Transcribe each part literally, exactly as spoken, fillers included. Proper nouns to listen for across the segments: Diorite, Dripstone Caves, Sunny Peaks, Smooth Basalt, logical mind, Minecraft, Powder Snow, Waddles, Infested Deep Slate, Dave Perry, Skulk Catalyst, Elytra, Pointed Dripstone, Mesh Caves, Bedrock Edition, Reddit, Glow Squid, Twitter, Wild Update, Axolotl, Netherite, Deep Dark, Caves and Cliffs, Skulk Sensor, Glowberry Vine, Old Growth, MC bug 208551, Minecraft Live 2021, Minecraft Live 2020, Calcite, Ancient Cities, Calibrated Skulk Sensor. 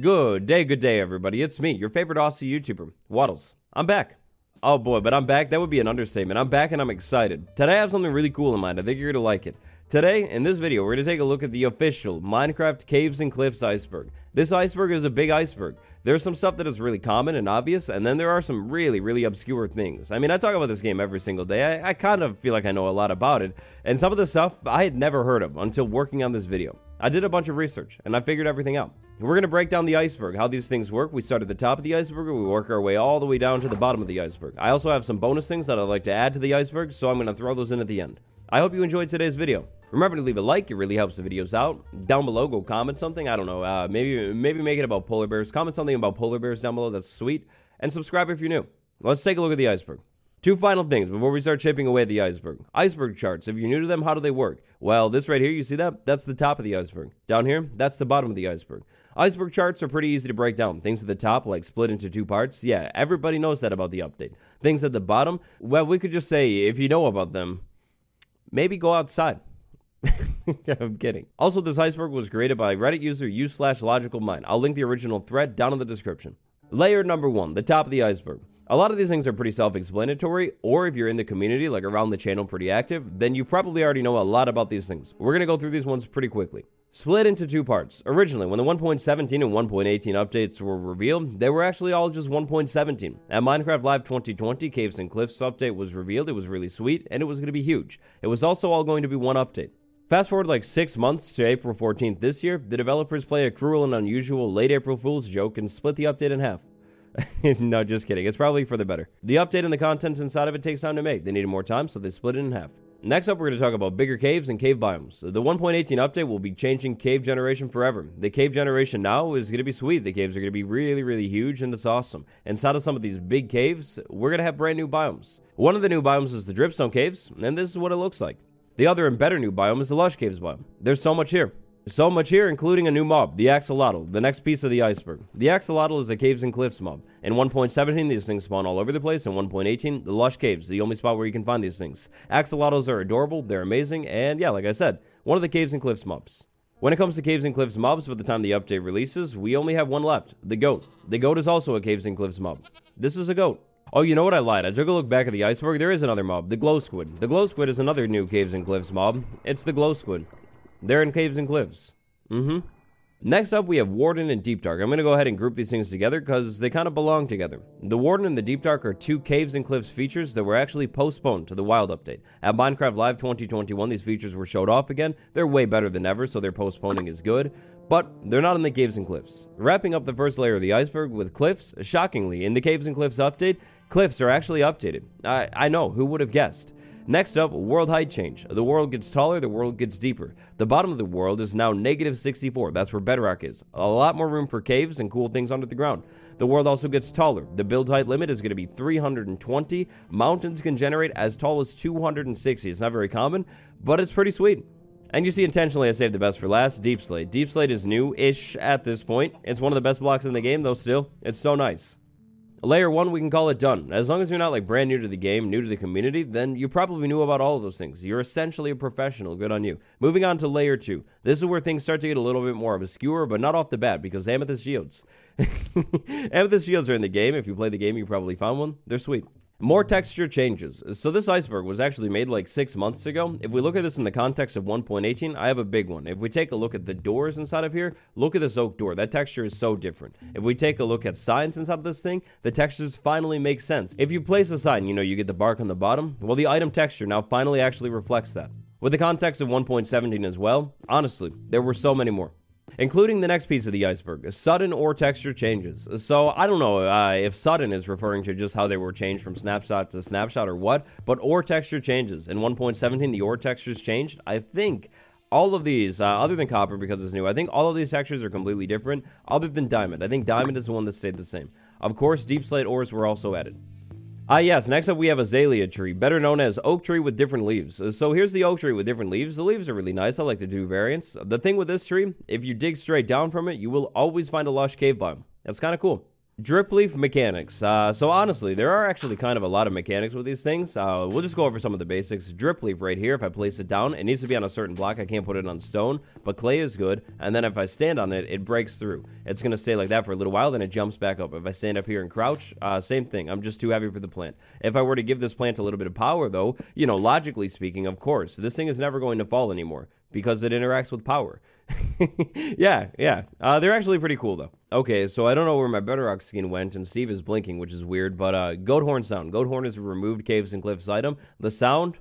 Good day, good day, everybody. It's me, your favorite Aussie YouTuber, Waddles. I'm back. Oh boy, but I'm back. That would be an understatement. I'm back and I'm excited. Today I have something really cool in mind. I think you're gonna like it. Today, in this video, we're gonna take a look at the official Minecraft Caves and Cliffs iceberg. This iceberg is a big iceberg. There's some stuff that is really common and obvious, and then there are some really, really obscure things. I mean, I talk about this game every single day. I, I kind of feel like I know a lot about it, and some of the stuff I had never heard of until working on this video. I did a bunch of research, and I figured everything out. We're going to break down the iceberg, how these things work. We start at the top of the iceberg, and we work our way all the way down to the bottom of the iceberg. I also have some bonus things that I'd like to add to the iceberg, so I'm going to throw those in at the end. I hope you enjoyed today's video. Remember to leave a like, it really helps the videos out. Down below, go comment something, I don't know, uh, maybe maybe make it about polar bears. Comment something about polar bears down below, that's sweet. And subscribe if you're new. Let's take a look at the iceberg. Two final things before we start chipping away at the iceberg. Iceberg charts, if you're new to them, how do they work? Well, this right here, you see that? That's the top of the iceberg. Down here, that's the bottom of the iceberg. Iceberg charts are pretty easy to break down. Things at the top, like split into two parts, yeah, everybody knows that about the update. Things at the bottom, well, we could just say, if you know about them, maybe go outside. I'm kidding. Also, this iceberg was created by Reddit user u slash logical mind. I'll link the original thread down in the description. Layer number one, the top of the iceberg. A lot of these things are pretty self-explanatory, or if you're in the community, like around the channel pretty active, then you probably already know a lot about these things. We're going to go through these ones pretty quickly. Split into two parts. Originally, when the one point seventeen and one point eighteen updates were revealed, they were actually all just one point seventeen. At Minecraft Live twenty twenty, Caves and Cliffs update was revealed. It was really sweet, and it was going to be huge. It was also all going to be one update. Fast forward like six months to April fourteenth this year, the developers play a cruel and unusual late April Fool's joke and split the update in half. No, just kidding. It's probably for the better. The update and the content inside of it takes time to make. They needed more time, so they split it in half. Next up, we're going to talk about bigger caves and cave biomes. The one point eighteen update will be changing cave generation forever. The cave generation now is going to be sweet. The caves are going to be really, really huge, and it's awesome. Inside of some of these big caves, we're going to have brand new biomes. One of the new biomes is the Dripstone Caves, and this is what it looks like. The other and better new biome is the Lush Caves biome. There's so much here. So much here, including a new mob, the Axolotl, the next piece of the iceberg. The Axolotl is a Caves and Cliffs mob. In one point seventeen, these things spawn all over the place. In one point eighteen, the Lush Caves, the only spot where you can find these things. Axolotls are adorable, they're amazing, and yeah, like I said, one of the Caves and Cliffs mobs. When it comes to Caves and Cliffs mobs, by the time the update releases, we only have one left, the goat. The goat is also a Caves and Cliffs mob. This is a goat. Oh, you know what? I lied. I took a look back at the iceberg. There is another mob, the Glow Squid. The Glow Squid is another new Caves and Cliffs mob. It's the Glow Squid. They're in Caves and Cliffs. Mm-hmm. Next up, we have Warden and Deep Dark. I'm going to go ahead and group these things together because they kind of belong together. The Warden and the Deep Dark are two Caves and Cliffs features that were actually postponed to the Wild Update. At Minecraft Live twenty twenty-one, these features were showed off again. They're way better than ever, so their postponing is good. But they're not in the Caves and Cliffs. Wrapping up the first layer of the iceberg with cliffs, shockingly, in the Caves and Cliffs update, cliffs are actually updated. I, I know, who would have guessed? Next up, world height change. The world gets taller, the world gets deeper. The bottom of the world is now negative sixty-four. That's where Bedrock is. A lot more room for caves and cool things under the ground. The world also gets taller. The build height limit is going to be three hundred twenty. Mountains can generate as tall as two hundred sixty. It's not very common, but it's pretty sweet. And you see, intentionally, I saved the best for last, Deep Slate. Deep Slate is new-ish at this point. It's one of the best blocks in the game, though, still. It's so nice. Layer one, we can call it done. As long as you're not like brand new to the game, new to the community, then you probably knew about all of those things. You're essentially a professional. Good on you. Moving on to layer two. This is where things start to get a little bit more obscure, but not off the bat because Amethyst shields. Amethyst shields are in the game. If you play the game, you probably found one. They're sweet. More texture changes. So this iceberg was actually made like six months ago. If we look at this in the context of one point eighteen, I have a big one. If we take a look at the doors inside of here, look at this oak door. That texture is so different. If we take a look at signs inside of this thing, the textures finally make sense. If you place a sign, you know, you get the bark on the bottom. Well, the item texture now finally actually reflects that. With the context of one point seventeen as well, honestly, there were so many more. Including the next piece of the iceberg, sudden or texture changes. So I don't know uh, if sudden is referring to just how they were changed from snapshot to snapshot or what, but or texture changes. In one point seventeen, the or textures changed. I think all of these, uh, other than copper because it's new, I think all of these textures are completely different other than diamond. I think diamond is the one that stayed the same. Of course, deep slate ores were also added. Ah yes, next up we have azalea tree, better known as oak tree with different leaves. So here's the oak tree with different leaves. The leaves are really nice. I like the two variants. The thing with this tree, if you dig straight down from it, you will always find a lush cave biome. That's kind of cool. Drip leaf mechanics. Uh, so honestly, there are actually kind of a lot of mechanics with these things. Uh, we'll just go over some of the basics. Drip leaf right here, if I place it down, it needs to be on a certain block. I can't put it on stone, but clay is good. And then if I stand on it, it breaks through. It's going to stay like that for a little while, then it jumps back up. If I stand up here and crouch, uh, same thing. I'm just too heavy for the plant. If I were to give this plant a little bit of power, though, you know, logically speaking, of course, this thing is never going to fall anymore because it interacts with power. yeah, yeah. Uh, they're actually pretty cool, though. Okay, so I don't know where my bedrock skin went, and Steve is blinking, which is weird, but uh, goat horn sound. Goat horn is a removed Caves and Cliffs item. The sound...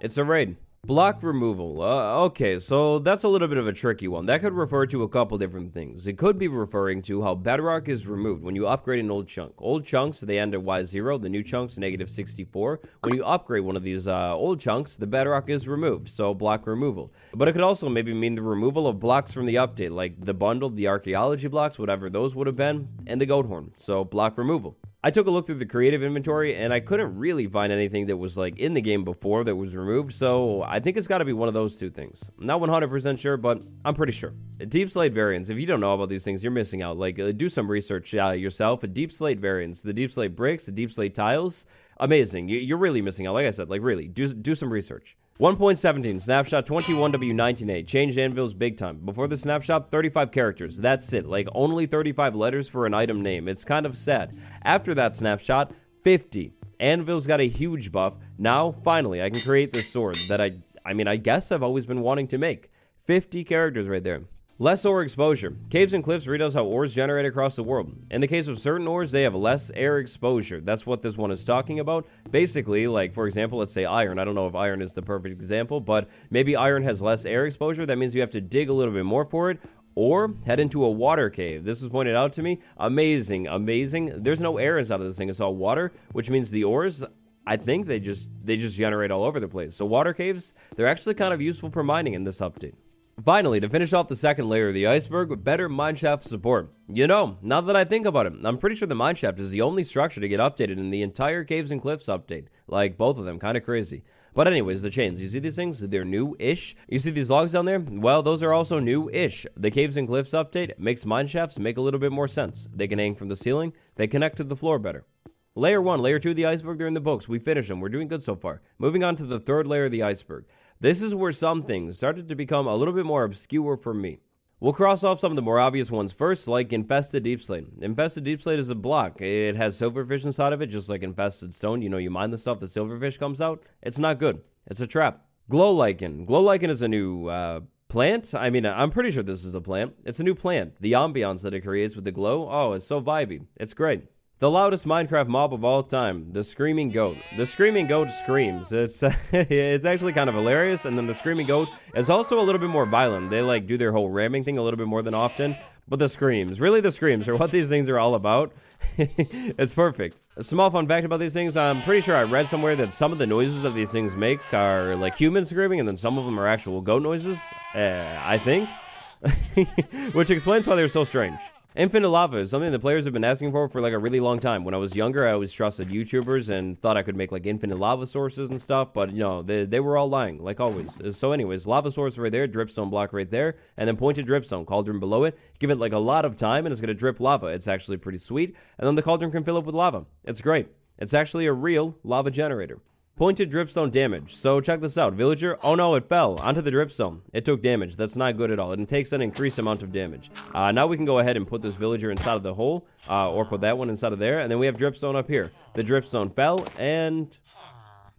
it's a raid. Block removal. Uh, okay, so that's a little bit of a tricky one. That could refer to a couple different things. It could be referring to how bedrock is removed when you upgrade an old chunk. Old chunks, they end at Y zero. The new chunks, negative sixty-four. When you upgrade one of these uh, old chunks, the bedrock is removed, so block removal. But it could also maybe mean the removal of blocks from the update, like the bundle, the archaeology blocks, whatever those would have been, and the goat horn, so block removal. I took a look through the creative inventory, and I couldn't really find anything that was, like, in the game before that was removed, so I think it's got to be one of those two things. I'm not one hundred percent sure, but I'm pretty sure. Deep Slate variants. If you don't know about these things, you're missing out. Like, uh, do some research uh, yourself. Deep Slate variants, the Deep Slate bricks, the Deep Slate tiles. Amazing. You're really missing out. Like I said, like, really, do, do some research. one point seventeen, snapshot twenty-one W nineteen A, changed anvils big time. Before the snapshot, thirty-five characters, that's it, like only thirty-five letters for an item name, it's kind of sad. After that snapshot, fifty, anvils got a huge buff. Now, finally, I can create this sword that I, I mean, I guess I've always been wanting to make. fifty characters right there. Less ore exposure. Caves and Cliffs read us how ores generate across the world. In the case of certain ores, they have less air exposure. That's what this one is talking about. Basically, like, for example, let's say iron. I don't know if iron is the perfect example, but maybe iron has less air exposure. That means you have to dig a little bit more for it, or head into a water cave. This was pointed out to me. Amazing, amazing. There's no air inside of this thing. It's all water, which means the ores... I think they just, they just generate all over the place. So water caves, they're actually kind of useful for mining in this update. Finally, to finish off the second layer of the iceberg with better mineshaft support. You know, now that I think about it, I'm pretty sure the mineshaft is the only structure to get updated in the entire Caves and Cliffs update. Like, both of them, kind of crazy. But anyways, the chains, you see these things? They're new-ish. You see these logs down there? Well, those are also new-ish. The Caves and Cliffs update makes mineshafts make a little bit more sense. They can hang from the ceiling, they connect to the floor better. Layer one, layer two of the iceberg, they're in the books. We finished them, we're doing good so far. Moving on to the third layer of the iceberg. This is where some things started to become a little bit more obscure for me. We'll cross off some of the more obvious ones first, like Infested Deep Slate. Infested Deep Slate is a block. It has silverfish inside of it, just like Infested Stone. You know, you mine the stuff, the silverfish comes out. It's not good. It's a trap. Glow Lichen. Glow Lichen is a new, uh... plant? I mean, I'm pretty sure this is a plant. It's a new plant. The ambiance that it creates with the glow, oh, it's so vibey. It's great. The loudest Minecraft mob of all time, the Screaming Goat. The Screaming Goat screams. It's it's actually kind of hilarious, and then the Screaming Goat is also a little bit more violent. They, like, do their whole ramming thing a little bit more than often, but the screams, really the screams are what these things are all about. It's perfect. A small fun fact about these things, I'm pretty sure I read somewhere that some of the noises that these things make are, like, human screaming, and then some of them are actual goat noises, uh, I think, which explains why they're so strange. Infinite lava is something the players have been asking for for like a really long time. When I was younger, I always trusted YouTubers and thought I could make like infinite lava sources and stuff, but you know, they, they were all lying, like always. So anyways, lava source right there, dripstone block right there, and then pointed dripstone, cauldron below it. Give it like a lot of time and it's gonna drip lava. It's actually pretty sweet. And then the cauldron can fill up with lava. It's great. It's actually a real lava generator. Pointed dripstone damage. So check this out, villager. Oh no, it fell onto the dripstone. It took damage. That's not good at all. It takes an increased amount of damage. Uh, now we can go ahead and put this villager inside of the hole, uh, or put that one inside of there, and then we have dripstone up here. The dripstone fell, and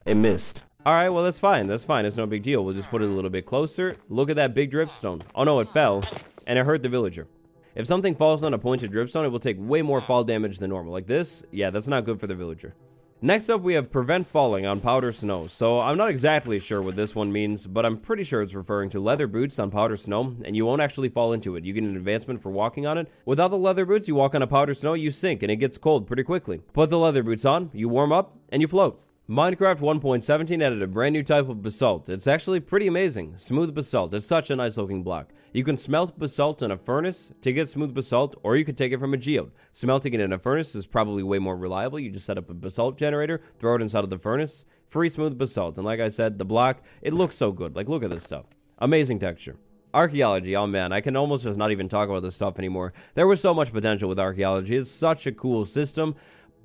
it missed. All right, well, that's fine. That's fine. It's no big deal. We'll just put it a little bit closer. Look at that big dripstone. Oh no, it fell, and it hurt the villager. If something falls on a pointed dripstone, it will take way more fall damage than normal. Like this, yeah, that's not good for the villager. Next up, we have Prevent Falling on Powder Snow. So, I'm not exactly sure what this one means, but I'm pretty sure it's referring to leather boots on Powder Snow, and you won't actually fall into it. You get an advancement for walking on it. Without the leather boots, you walk on a Powder Snow, you sink, and it gets cold pretty quickly. Put the leather boots on, you warm up, and you float. Minecraft one point seventeen added a brand new type of basalt. It's actually pretty amazing. Smooth basalt. It's such a nice looking block. You can smelt basalt in a furnace to get smooth basalt, or you can take it from a geode. Smelting it in a furnace is probably way more reliable. You just set up a basalt generator, throw it inside of the furnace, free smooth basalt. And like I said, the block, it looks so good. Like, look at this stuff. Amazing texture. Archaeology, oh man, I can almost just not even talk about this stuff anymore. There was so much potential with archaeology. It's such a cool system.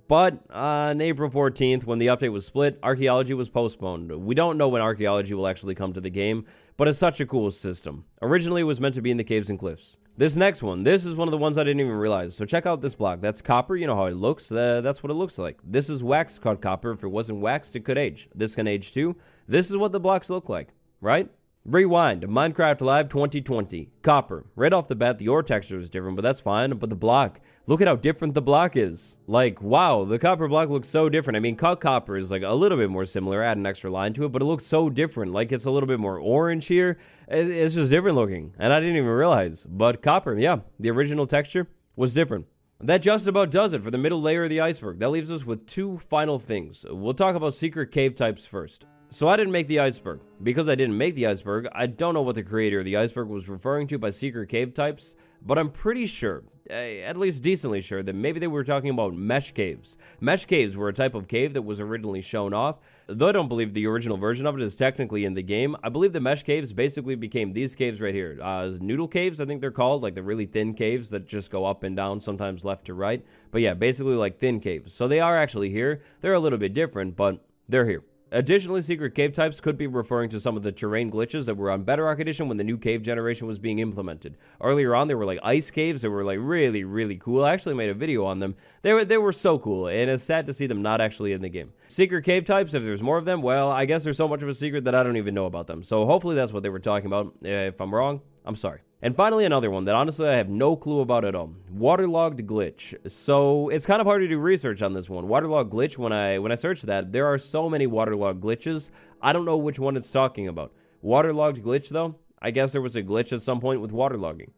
But uh, on April fourteenth, when the update was split, archaeology was postponed. We don't know when archaeology will actually come to the game, but it's such a cool system. Originally, it was meant to be in the Caves and Cliffs. This next one, this is one of the ones I didn't even realize. So check out this block. That's copper. You know how it looks. Uh, that's what it looks like. This is wax cut copper. If it wasn't waxed, it could age. This can age too. This is what the blocks look like, right? Rewind, Minecraft Live twenty twenty, copper. Right off the bat, the ore texture is different, but that's fine. But the block, look at how different the block is. Like, wow, the copper block looks so different. I mean, cut copper is like a little bit more similar, add an extra line to it, but it looks so different. Like, it's a little bit more orange here. It's just different looking, and I didn't even realize. But copper, yeah, the original texture was different. That just about does it for the middle layer of the iceberg. That leaves us with two final things. We'll talk about secret cave types first. So I didn't make the iceberg. Because I didn't make the iceberg, I don't know what the creator of the iceberg was referring to by secret cave types, but I'm pretty sure, at least decently sure, that maybe they were talking about mesh caves. Mesh caves were a type of cave that was originally shown off, though I don't believe the original version of it is technically in the game. I believe the mesh caves basically became these caves right here. Uh, noodle caves, I think they're called, like the really thin caves that just go up and down, sometimes left to right. But yeah, basically like thin caves. So they are actually here. They're a little bit different, but they're here. Additionally, secret cave types could be referring to some of the terrain glitches that were on Bedrock Edition when the new cave generation was being implemented. Earlier on, there were like ice caves that were like really, really cool. I actually made a video on them. They were they were so cool, and it's sad to see them not actually in the game. Secret cave types, if there's more of them, well, I guess there's so much of a secret that I don't even know about them. So hopefully that's what they were talking about. If I'm wrong, I'm sorry. And finally, another one that honestly I have no clue about at all. Waterlogged glitch. So it's kind of hard to do research on this one. Waterlogged glitch, when I when I search that, there are so many waterlogged glitches. I don't know which one it's talking about. Waterlogged glitch, though, I guess there was a glitch at some point with waterlogging.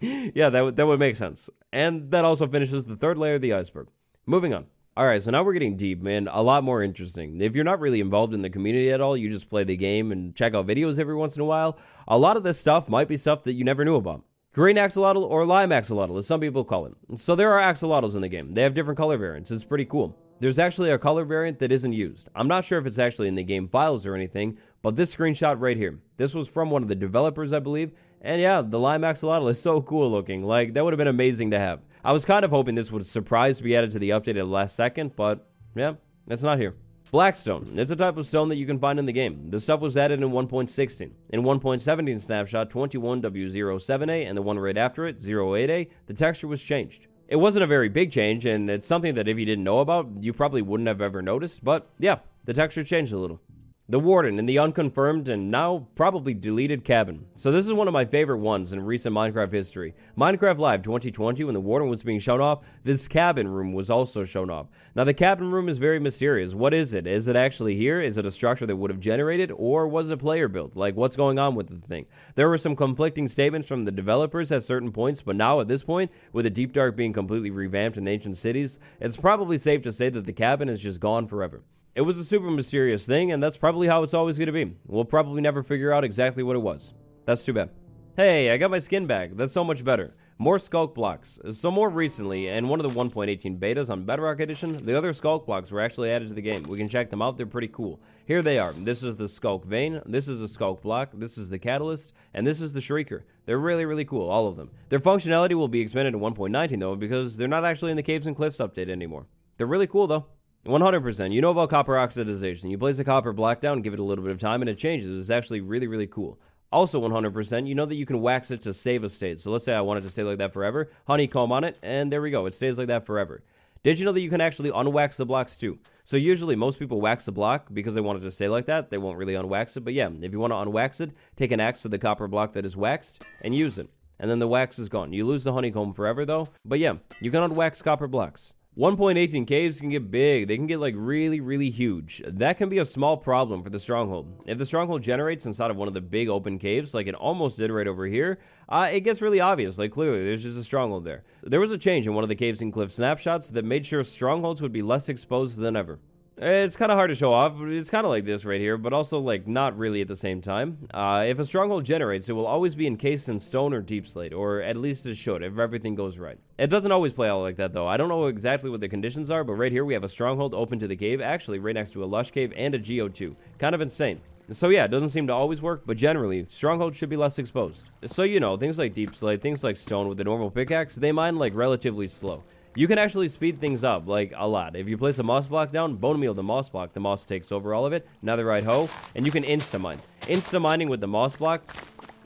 Yeah, that, that would make sense. And that also finishes the third layer of the iceberg. Moving on. All right, so now we're getting deep, man. A lot more interesting. If you're not really involved in the community at all, you just play the game and check out videos every once in a while, a lot of this stuff might be stuff that you never knew about. Green axolotl, or lime axolotl, as some people call it. So there are axolotls in the game. They have different color variants. It's pretty cool. There's actually a color variant that isn't used. I'm not sure if it's actually in the game files or anything, but this screenshot right here, this was from one of the developers, I believe. And yeah, the lime axolotl is so cool looking. Like, that would have been amazing to have. I was kind of hoping this would surprise be added to the update at the last second, but yeah, it's not here. Blackstone. It's a type of stone that you can find in the game. The stuff was added in one point sixteen. In one point seventeen snapshot, twenty-one W zero seven A, and the one right after it, zero eight A, the texture was changed. It wasn't a very big change, and it's something that if you didn't know about, you probably wouldn't have ever noticed, but yeah, the texture changed a little. The Warden in the unconfirmed and now probably deleted cabin. So this is one of my favorite ones in recent Minecraft history. Minecraft Live twenty twenty, when the Warden was being shown off, this cabin room was also shown off. Now the cabin room is very mysterious. What is it? Is it actually here? Is it a structure that would have generated, or was it player built? Like, what's going on with the thing? There were some conflicting statements from the developers at certain points, but now at this point, with the Deep Dark being completely revamped in ancient cities, it's probably safe to say that the cabin is just gone forever. It was a super mysterious thing, and that's probably how it's always going to be. We'll probably never figure out exactly what it was. That's too bad. Hey, I got my skin back. That's so much better. More Skulk blocks. So more recently, in one of the one point eighteen betas on Bedrock Edition, the other Skulk blocks were actually added to the game. We can check them out. They're pretty cool. Here they are. This is the Skulk vein. This is the Skulk block. This is the catalyst. And this is the Shrieker. They're really, really cool, all of them. Their functionality will be expanded in one point nineteen, though, because they're not actually in the Caves and Cliffs update anymore. They're really cool, though. one hundred percent. You know about copper oxidization. You place the copper block down, give it a little bit of time, and it changes. It's actually really, really cool. Also one hundred percent, you know that you can wax it to save a state. So let's say I wanted to stay like that forever. Honeycomb on it, and there we go. It stays like that forever. Did you know that you can actually unwax the blocks too? So usually most people wax the block because they want it to stay like that. They won't really unwax it, but yeah, if you want to unwax it, take an axe to the copper block that is waxed and use it. And then the wax is gone. You lose the honeycomb forever though, but yeah, you can unwax copper blocks. one point eighteen caves can get big. They can get like really, really huge. That can be a small problem for the stronghold. If the stronghold generates inside of one of the big open caves, like it almost did right over here, uh, it gets really obvious. Like clearly, there's just a stronghold there. There was a change in one of the Caves and Cliffs snapshots that made sure strongholds would be less exposed than ever. It's kind of hard to show off, but it's kind of like this right here, but also like not really at the same time. Uh, if a stronghold generates, it will always be encased in stone or deep slate, or at least it should if everything goes right. It doesn't always play out like that though. I don't know exactly what the conditions are, but right here we have a stronghold open to the cave, actually right next to a lush cave and a Geo two. Kind of insane. So yeah, it doesn't seem to always work, but generally, strongholds should be less exposed. So you know, things like Deep Slate, things like stone with a normal pickaxe, they mine like relatively slow. You can actually speed things up, like, a lot. If you place a moss block down, bone meal the moss block. The moss takes over all of it, netherite hoe, and you can insta-mine. Insta-mining with the moss block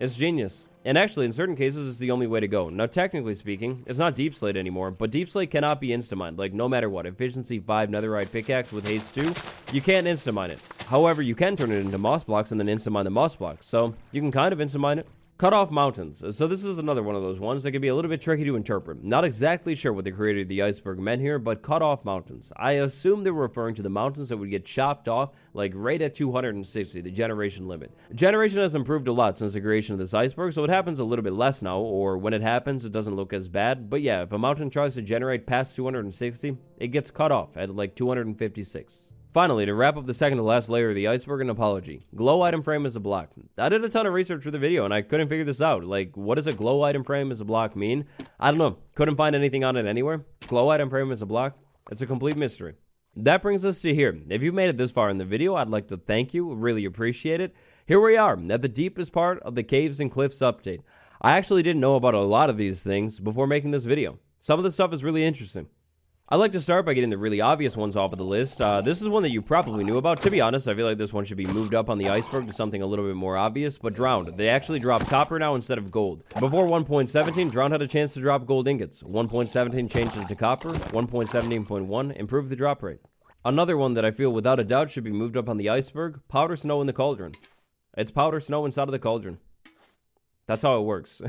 is genius. And actually, in certain cases, it's the only way to go. Now, technically speaking, it's not Deep Slate anymore, but Deep Slate cannot be insta-mined. Like, no matter what, efficiency five netherite pickaxe with haste two, you can't insta-mine it. However, you can turn it into moss blocks and then insta-mine the moss blocks. So, you can kind of insta-mine it. Cut off mountains. So this is another one of those ones that can be a little bit tricky to interpret. Not exactly sure what the creator of the iceberg meant here, but cut off mountains. I assume they're referring to the mountains that would get chopped off, like right at two hundred sixty, the generation limit. Generation has improved a lot since the creation of this iceberg, so it happens a little bit less now, or when it happens, it doesn't look as bad. But yeah, if a mountain tries to generate past two hundred sixty, it gets cut off at like two hundred fifty-six. Finally, to wrap up the second to last layer of the iceberg, an apology. Glow item frame is a block. I did a ton of research for the video and I couldn't figure this out. Like, what does a glow item frame as a block mean? I don't know. Couldn't find anything on it anywhere. Glow item frame is a block. It's a complete mystery. That brings us to here. If you made it this far in the video, I'd like to thank you. Really appreciate it. Here we are at the deepest part of the Caves and Cliffs update. I actually didn't know about a lot of these things before making this video. Some of the stuff is really interesting. I like to start by getting the really obvious ones off of the list. Uh, this is one that you probably knew about. To be honest, I feel like this one should be moved up on the iceberg to something a little bit more obvious, but Drowned. They actually drop copper now instead of gold. Before one point seventeen, Drowned had a chance to drop gold ingots. one point seventeen changes to copper. one point seventeen point one improved the drop rate. Another one that I feel without a doubt should be moved up on the iceberg, Powder Snow in the Cauldron. It's Powder Snow inside of the Cauldron. That's how it works.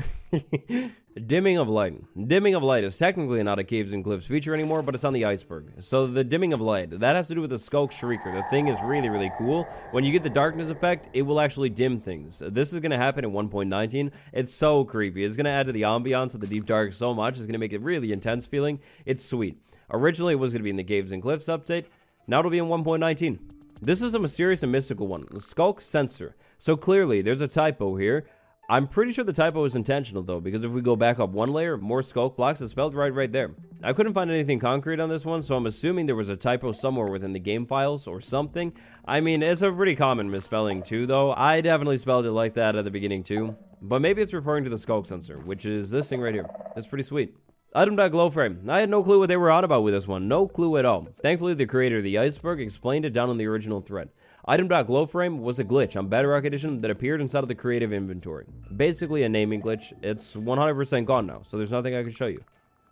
Dimming of light. Dimming of light is technically not a Caves and Cliffs feature anymore, but it's on the iceberg. So the dimming of light, that has to do with the Skulk Shrieker. The thing is really, really cool. When you get the darkness effect, it will actually dim things. This is going to happen in one point nineteen. It's so creepy. It's going to add to the ambiance of the Deep Dark so much. It's going to make it really intense feeling. It's sweet. Originally, it was going to be in the Caves and Cliffs update. Now it'll be in one point nineteen. This is a mysterious and mystical one. The Skulk Sensor. So clearly, there's a typo here. I'm pretty sure the typo is intentional, though, because if we go back up one layer, more skulk blocks is spelled right right there. I couldn't find anything concrete on this one, so I'm assuming there was a typo somewhere within the game files or something. I mean, it's a pretty common misspelling, too, though. I definitely spelled it like that at the beginning, too. But maybe it's referring to the Skulk Sensor, which is this thing right here. That's pretty sweet. Item.glowframe. I had no clue what they were on about with this one. No clue at all. Thankfully, the creator of the iceberg explained it down in the original thread. Item.glowframe was a glitch on Bedrock Edition that appeared inside of the creative inventory. Basically a naming glitch. It's one hundred percent gone now, so there's nothing I can show you.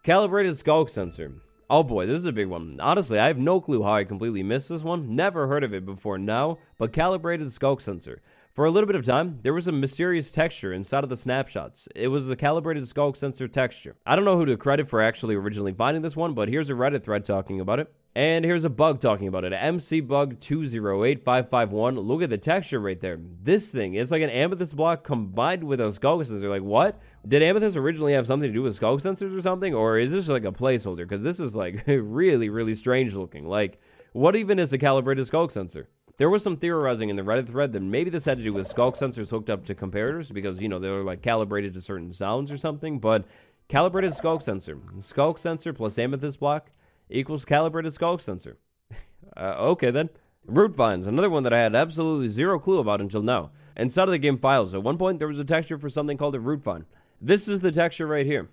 Calibrated Skulk Sensor. Oh boy, this is a big one. Honestly, I have no clue how I completely missed this one. Never heard of it before now, but Calibrated Skulk Sensor. For a little bit of time, there was a mysterious texture inside of the snapshots. It was the Calibrated Skulk Sensor texture. I don't know who to credit for actually originally finding this one, but here's a Reddit thread talking about it. And here's a bug talking about it. M C bug two zero eight five five one. Look at the texture right there. This thing, it's like an amethyst block combined with a Skulk Sensor. Like, what? Did amethyst originally have something to do with Skulk Sensors or something? Or is this like a placeholder? Because this is like really, really strange looking. Like, what even is a Calibrated Skulk Sensor? There was some theorizing in the Reddit thread that maybe this had to do with Skulk Sensors hooked up to comparators because, you know, they were, like, calibrated to certain sounds or something, but Calibrated Skulk Sensor. Skulk Sensor plus Amethyst Block equals Calibrated Skulk Sensor. uh, okay, then. Root Vines, another one that I had absolutely zero clue about until now. Inside of the game files, at one point, there was a texture for something called a root vine. This is the texture right here.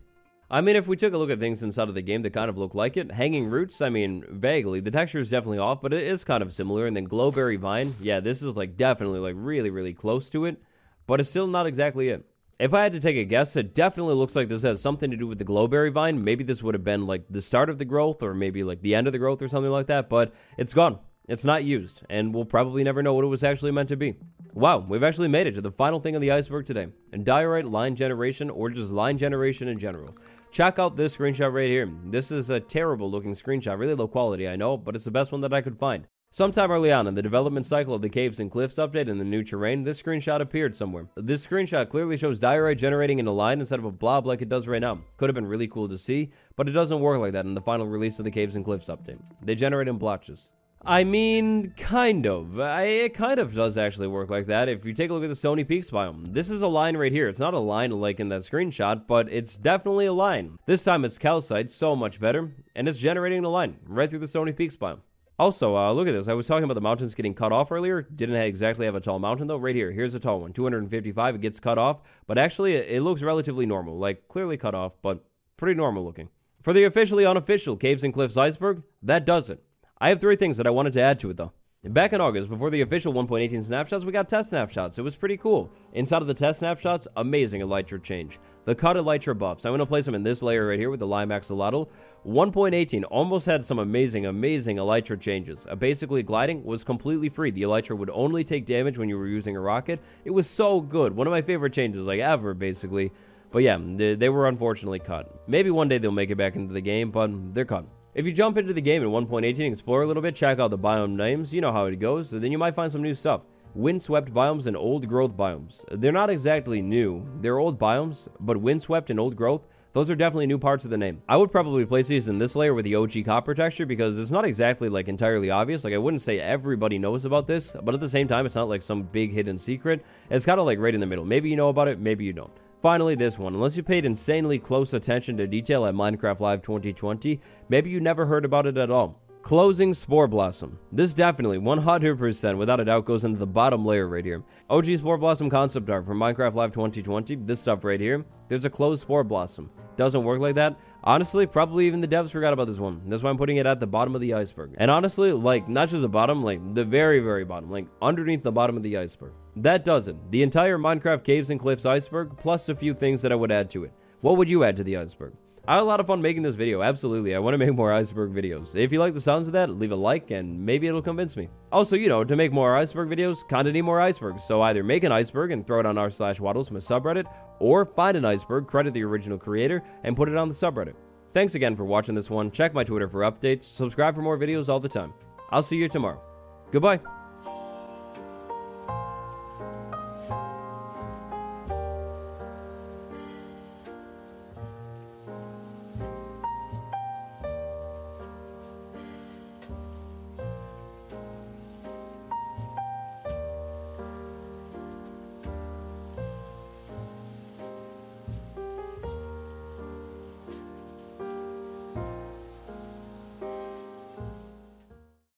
I mean, if we took a look at things inside of the game that kind of look like it, hanging roots, I mean, vaguely, the texture is definitely off, but it is kind of similar, and then Glowberry Vine, yeah, this is, like, definitely, like, really, really close to it, but it's still not exactly it. If I had to take a guess, it definitely looks like this has something to do with the Glowberry Vine. Maybe this would have been, like, the start of the growth, or maybe, like, the end of the growth or something like that, but it's gone. It's not used, and we'll probably never know what it was actually meant to be. Wow, we've actually made it to the final thing on the iceberg today. And Diorite line generation, or just line generation in general. Check out this screenshot right here. This is a terrible looking screenshot, really low quality, I know, but it's the best one that I could find. Sometime early on in the development cycle of the Caves and Cliffs update and the new terrain, this screenshot appeared somewhere. This screenshot clearly shows Diorite generating in a line instead of a blob like it does right now. Could have been really cool to see, but it doesn't work like that in the final release of the Caves and Cliffs update. They generate in blotches. I mean, kind of. I, it kind of does actually work like that. If you take a look at the Sunny Peaks biome, this is a line right here. It's not a line like in that screenshot, but it's definitely a line. This time it's calcite, so much better, and it's generating a line right through the Sunny Peaks biome. Also, uh, look at this. I was talking about the mountains getting cut off earlier. Didn't exactly have a tall mountain, though. Right here. Here's a tall one. two hundred fifty-five. It gets cut off. But actually, it looks relatively normal. Like, clearly cut off, but pretty normal looking. For the officially unofficial Caves and Cliffs Iceberg, that does it. I have three things that I wanted to add to it, though. Back in August, before the official one point eighteen snapshots, we got test snapshots. It was pretty cool. Inside of the test snapshots, amazing Elytra change. The cut Elytra buffs. I'm going to place them in this layer right here with the Lime Axolotl. one point eighteen almost had some amazing, amazing Elytra changes. Uh, basically, gliding was completely free. The Elytra would only take damage when you were using a rocket. It was so good. One of my favorite changes, like, ever, basically. But yeah, they, they were unfortunately cut. Maybe one day they'll make it back into the game, but they're cut. If you jump into the game in one point eighteen, explore a little bit, check out the biome names, you know how it goes, then you might find some new stuff. Windswept biomes and old growth biomes. They're not exactly new, they're old biomes, but windswept and old growth, those are definitely new parts of the name. I would probably place these in this layer with the O G copper texture because it's not exactly like entirely obvious, like I wouldn't say everybody knows about this, but at the same time it's not like some big hidden secret, it's kind of like right in the middle, maybe you know about it, maybe you don't. Finally, this one. Unless you paid insanely close attention to detail at Minecraft Live twenty twenty, maybe you never heard about it at all. Closing Spore Blossom. This definitely, one hundred percent, without a doubt, goes into the bottom layer right here. O G Spore Blossom concept art from Minecraft Live twenty twenty, this stuff right here. There's a closed Spore Blossom. Doesn't work like that. Honestly, probably even the devs forgot about this one. That's why I'm putting it at the bottom of the iceberg. And honestly, like, not just the bottom, like, the very, very bottom. Like, underneath the bottom of the iceberg. That does it. The entire Minecraft Caves and Cliffs iceberg, plus a few things that I would add to it. What would you add to the iceberg? I had a lot of fun making this video, absolutely. I want to make more iceberg videos. If you like the sounds of that, leave a like, and maybe it'll convince me. Also, you know, to make more iceberg videos, kinda need more icebergs. So either make an iceberg and throw it on r slash waddles from a subreddit, or find an iceberg, credit the original creator, and put it on the subreddit. Thanks again for watching this one. Check my Twitter for updates. Subscribe for more videos all the time. I'll see you tomorrow. Goodbye.